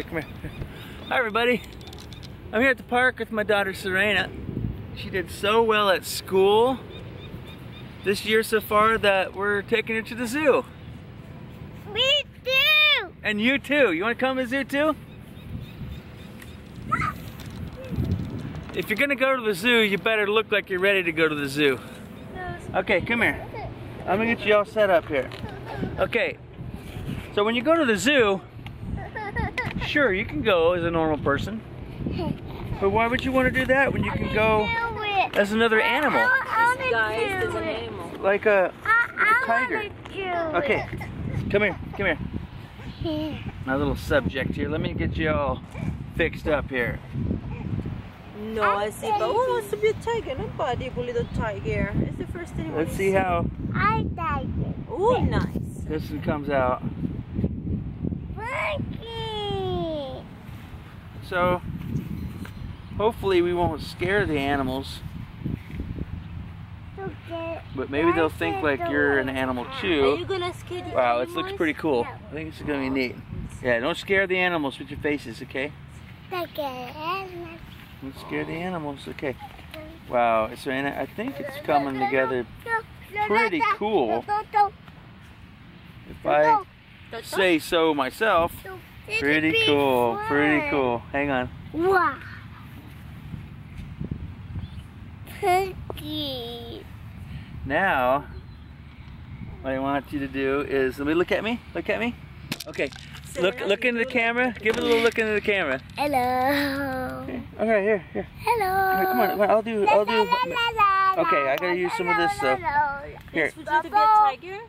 Here, come here. Hi everybody. I'm here at the park with my daughter Serena. She did so well at school this year so far that we're taking her to the zoo. We do! And you too. You want to come to the zoo too? If you're going to go to the zoo, you better look like you're ready to go to the zoo. Okay, come here. I'm going to get you all set up here. Okay, so when you go to the zoo, sure, you can go as a normal person. But why would you want to do that when you can go as another animal? Like a tiger. Okay, come here. My little subject here. Let me get you all fixed up here. No, I see, but who wants to be a tiger? Nobody, little tiger. It's the first thing. Let's see how. I tiger. Oh, nice. This one comes out. Monkey. So, hopefully, we won't scare the animals. Okay. But maybe they'll think like you're an animal too. Are you gonna scare the animals? Wow, it looks pretty cool. I think this is gonna be neat. Yeah, don't scare the animals with your faces, okay? Okay. Don't scare the animals, okay. Wow, so I think it's coming together pretty cool. If I say so myself, pretty cool, pretty cool. Hang on. Wow. Pinky. Now, what I want you to do is, let me look at me, Okay, look into the camera, give it a little look into the camera. Hello. Okay. All right, here. Hello. Here, come on, I'll do. Okay, I gotta use some of this stuff. Here. Would you like to be a tiger?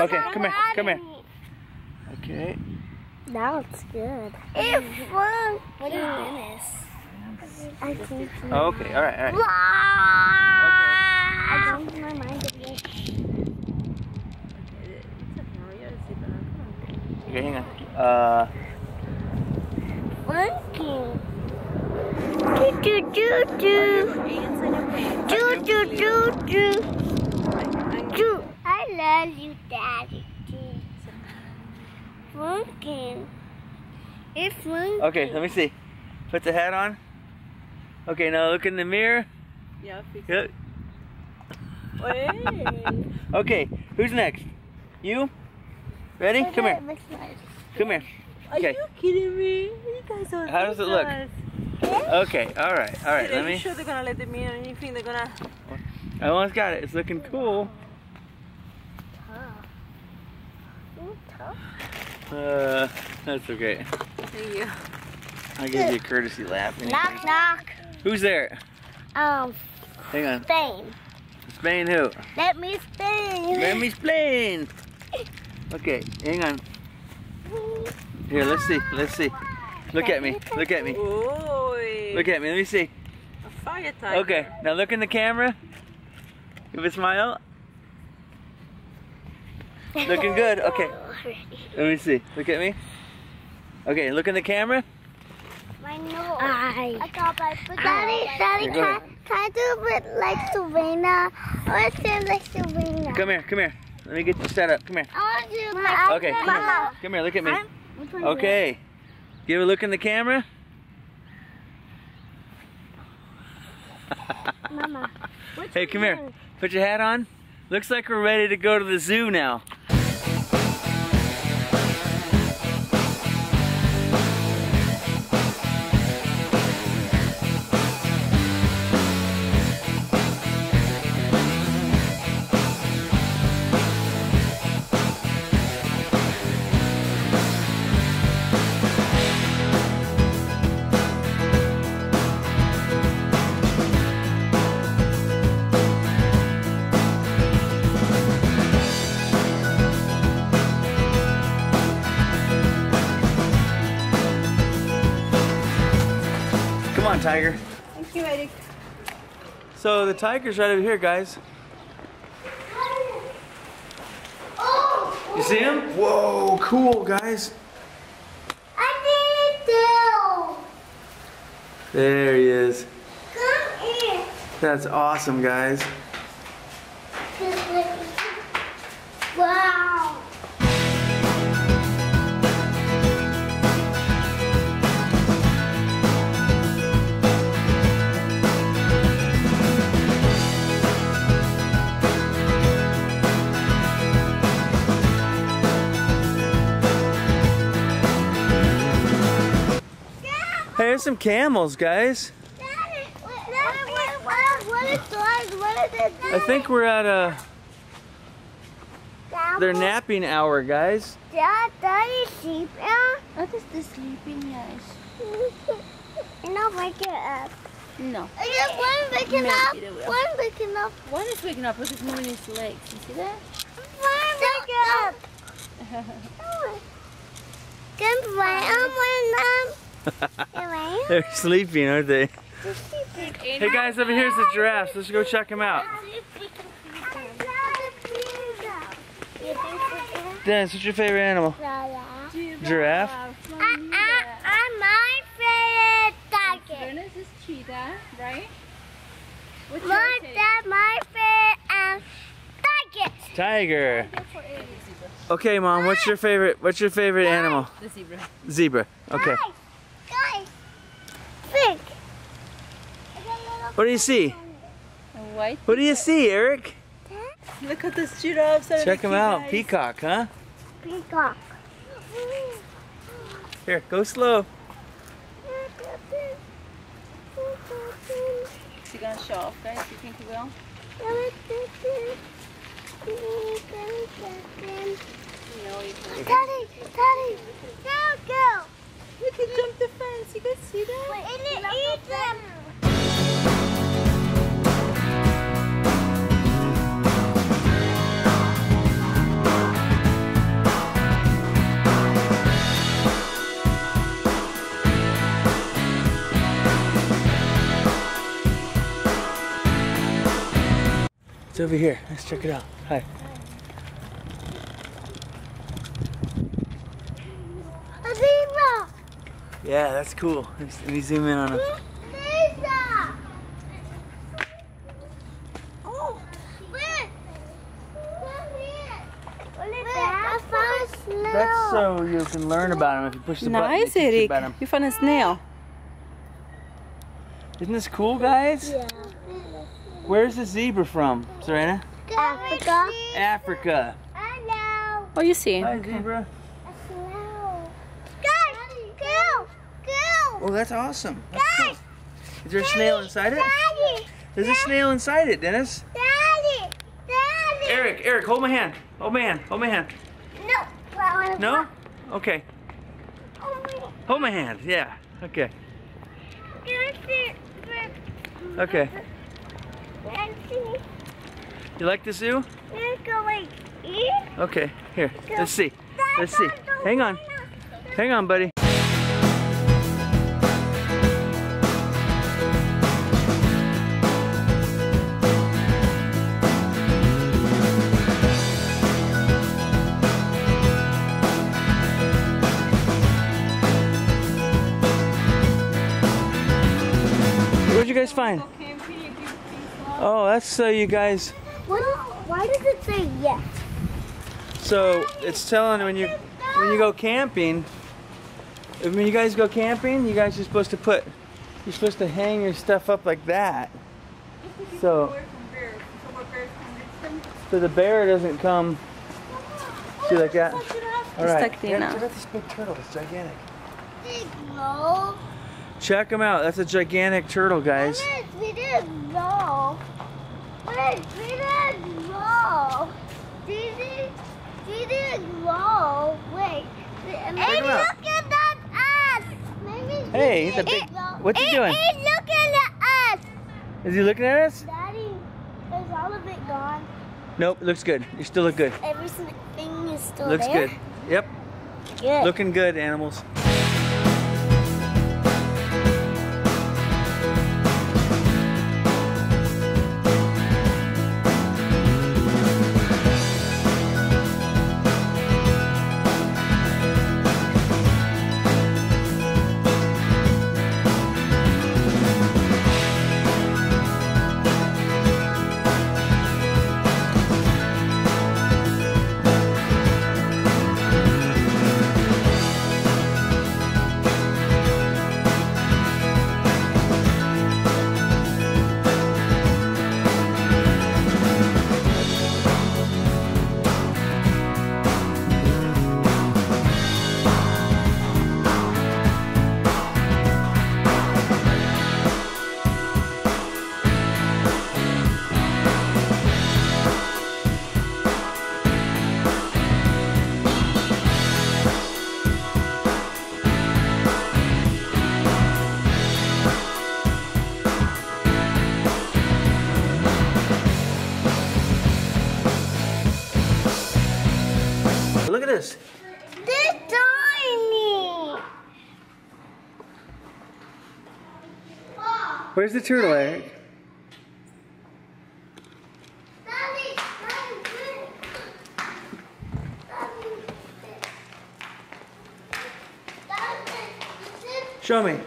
Okay, come here. Okay. Now it's good. It's fun. What do you mean? Okay, all right. Wow. Okay. I changed my mind a bit. Okay, hang on. Monkey. I love you, Daddy. Monkey. It's monkey. Okay, let me see. Put the hat on. Okay, now look in the mirror. Yeah. Good. Okay, who's next? You? Ready? Come here. Are you kidding me? You guys are. How does it look? Okay, all right, let me... Are you sure they're gonna let them in or anything? They're gonna... I almost got it, it's looking cool. That's okay. Thank you. I'll give you a courtesy laugh. Anyway. Knock, knock. Who's there? Hang on. Spain. Spain who? Let me Spain. Okay, hang on. Here, let's see. Look at me. Look at me, let me see. A fire tiger. Okay, now look in the camera. Give a smile. Looking good, okay. Let me see, look at me. Okay, look in the camera. My nose. Daddy, can I do it like Serena? I want to do like Serena. Come here. Let me get you set up, come here. I want to do like Serena. Okay, come here, look at me. Okay, give a look in the camera. Mama, hey, come here. Put your hat on. Looks like we're ready to go to the zoo now. Tiger. Thank you, Eric. So the tiger's right over here, guys. You see him? Whoa, cool, guys. I did it too. There he is. Come here. That's awesome, guys. Wow. Hey, there's some camels, guys. I think we're at their napping hour, guys. Dad, Daddy sleep now? What is the sleeping guys? No, wake it up. No. One waking up. One waking up. One is waking up. Look, it's moving its legs. You see that? One wake up. They're sleeping, aren't they? Hey guys, over here's the giraffes. Let's go check them out. Dennis, what's your favorite animal? Giraffe. My favorite dog. Dennis is cheetah, right? My favorite tiger. Okay, Mom. What's your favorite animal? The zebra. Zebra. Okay. Guys, look. What do you see? A white. What do you see, Eric? Look at this giraffe. Check him out. Peacock, huh? Peacock. Here, go slow. Is he gonna show off, guys? You think he will? Daddy, Daddy, now go! You can jump the fence, you can see that? Wait, and it eats them! It's over here. Let's check it out. Hi. A zebra! Yeah, that's cool. Let me zoom in on him. Zebra! Oh! Where? Look, that's so you can learn about him if you push the button. Nice, Eric. You found a snail. Isn't this cool, guys? Yeah. Where's the zebra from, Serena? Africa. Africa. Hello. What do you see? Hi, zebra. A snow. Guys, go, go. Oh, that's awesome. Guys. That's cool. Is there a snail inside it? Daddy. There's a snail inside it, Dennis. Daddy. Daddy. Eric, hold my hand. Hold my hand. Hold my hand. No. No? Okay. Hold my hand. Yeah. Okay. Okay. You like the zoo? Okay, here. Let's see. Let's see. Hang on. Hang on, buddy. What'd you guys find? Oh, that's so you guys. Why does it say yes? So it's telling when you go camping. When you guys go camping, you guys are supposed to hang your stuff up like that. So the bear doesn't come. See like that. All right. Look at this big turtle. It's gigantic. Check him out. That's a gigantic turtle, guys. Wait. Hey, look at that ass. Hey, it's a big. What's he doing? He's looking at us. Is he looking at us? Daddy, is all of it gone? Nope, looks good. You still look good. Everything is still there. Looks good. Yep. Good. Looking good, animals. Where's the turtle, Eric? Show me.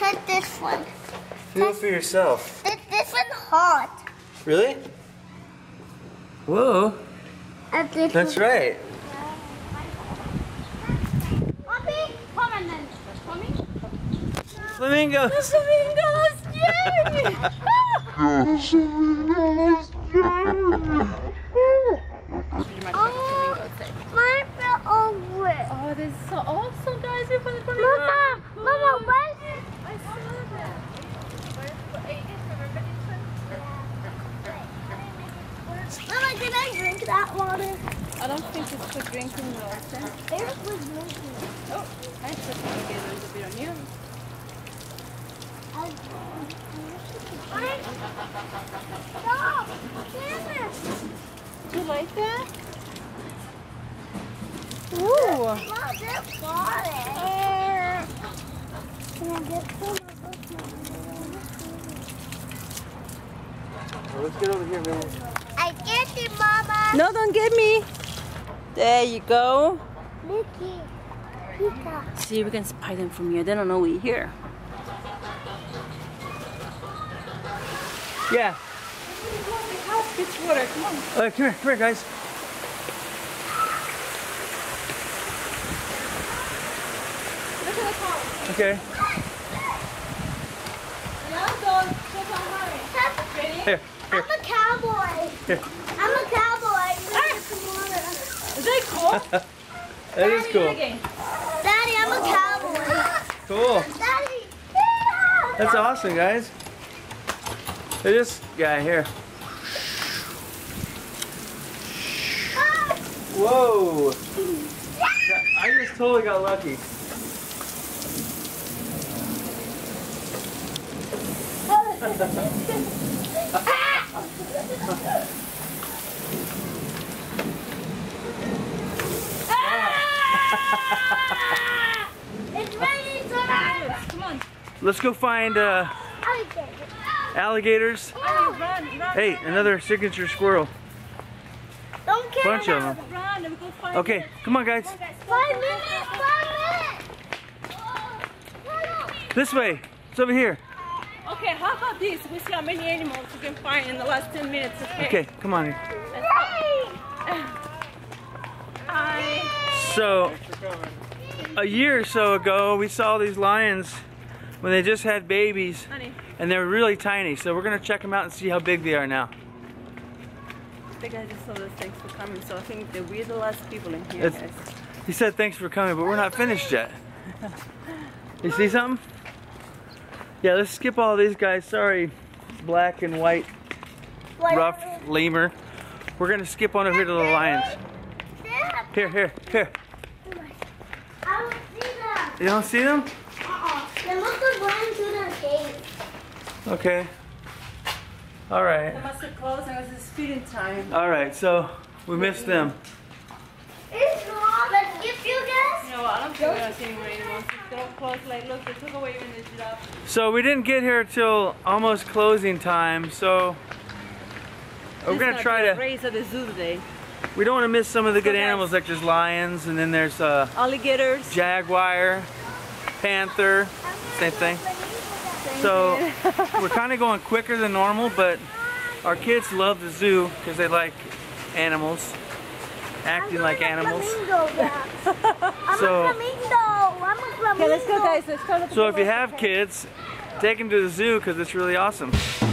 Touch this one. Feel for yourself. This one's hot. Really? Whoa. That's right. Flamingos. The flamingos, yay! The flamingos, yay! Oh, mine fell over. Oh, this is so awesome, guys. We put it on your mama, oh. Mama, what? I saw that. Mama, can I drink that water? I don't think it's for drinking water. Eric was drinking it. Oh, I just want to get a little bit on you. Stop! Dennis! Do you like that? Ooh! Wow, they're falling! Can I get some of those? Let's get over here, baby. I get you, Mama! No, don't get me! There you go! Mickey! Pizza! See, we can spy them from here. They don't know we're here. Yeah. It's water. Come on. Come here, guys. Look at the car. Okay. Now go. Ready? Here. I'm a cowboy. Here. I'm a cowboy. Is that cool? That is cool. Daddy, I'm a cowboy. Cool. Daddy. Yeah. That's awesome, guys. Look at this guy here. Ah! Whoa! Yeah! I just totally got lucky. Ah! It's raining tonight! Come on. Let's go find alligators. Oh, run. Hey, another signature squirrel. Don't care. Bunch of them. Okay, come on, guys. 5 minutes. This way. It's over here. Okay, how about this? We see how many animals we can find in the last 10 minutes. Okay, come on. Hi. So, a year or so ago, we saw these lions when they just had babies. Honey. And they're really tiny, so we're gonna check them out and see how big they are now. I think I just saw this. Thanks for coming. So I think that we're the last people in here. Guys. He said thanks for coming, but we're not finished yet. You see something? Yeah, let's skip all these guys. Sorry, black and white, rough lemur. We're gonna skip on over here to the lions. Here. I don't see them. You don't see them? They must have run through the gate. Okay. All right. They must have closed and it was feeding time. All right, so we missed them. It's wrong. Let's give you guys. No, I don't think we're seeing rainbows. Don't close. Like, look, they took away even the giraffe. So we didn't get here till almost closing time. So we're gonna try to raise at the zoo today. We don't want to miss some of the good animals, like there's lions and then there's alligators, jaguar, panther, same thing. So we're kind of going quicker than normal, but our kids love the zoo because they like animals, acting like animals. I'm a flamingo. Okay, let's go, guys. Let's go. So if you have kids, take them to the zoo because it's really awesome.